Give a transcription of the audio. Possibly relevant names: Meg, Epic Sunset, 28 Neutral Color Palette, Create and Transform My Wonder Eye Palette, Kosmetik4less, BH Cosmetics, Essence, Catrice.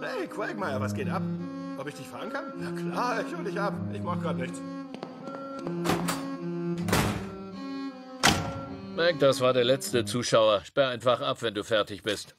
Hey, Quagmire, was geht ab? Ob ich dich fahren kann? Na klar, ich hol dich ab. Ich mach grad nichts. Meg, das war der letzte Zuschauer. Sperr einfach ab, wenn du fertig bist.